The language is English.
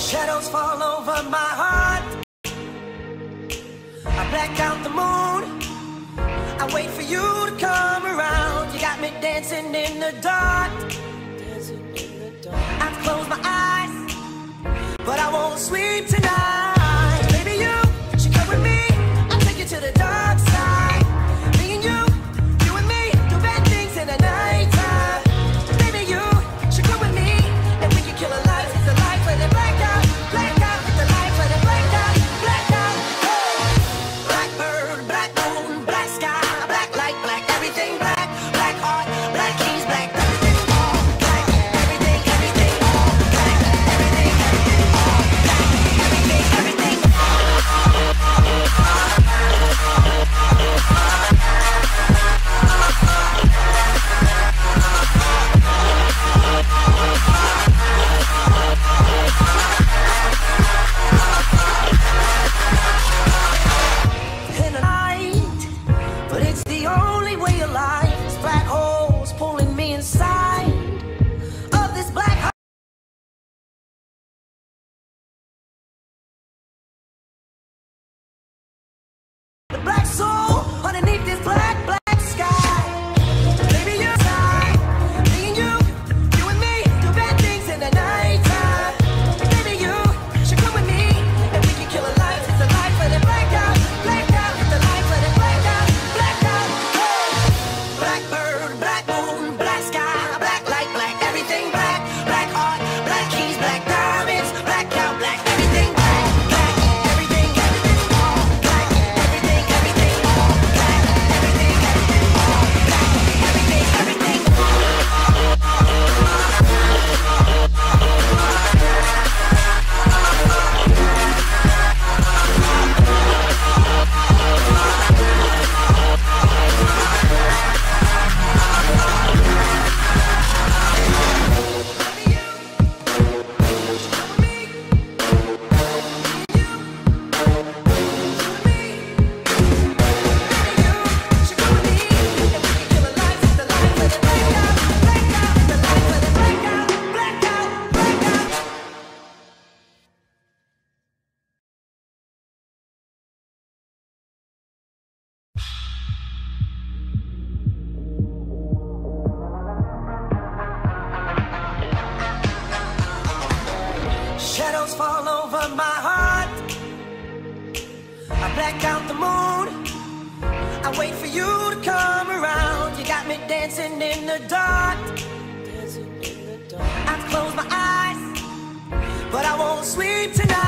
Shadows fall over my heart. I black out the moon. I wait for you to come around. You got me dancing in the dark. I've closed my eyes, but I won't sleep tonight. Baby, you should come with me. I'll take you to the dark side. Me and you, you and me, do bad things in the night time. Baby, you should come with me, and we can kill a life. It's a life where they black out, it's a life where they black out, hey! Black bird, black moon, black sky, black light, black everything, black, black heart, black keys, black everything. Black soul underneath this black sky. Baby, you're inside. Me and you, you and me, do bad things in the night time. Baby, you should come with me, and we can kill a life. It's a life where they black out, it's a life where they black out, hey! Black bird, black moon, black sky, black light, black everything, black, black heart, black keys, black diamonds, black out, black everything, black everything, everything. Shadows fall over my heart. I black out the moon. I wait for you to come around. You got me dancing in the dark. I've closed my eyes, but I won't sleep tonight.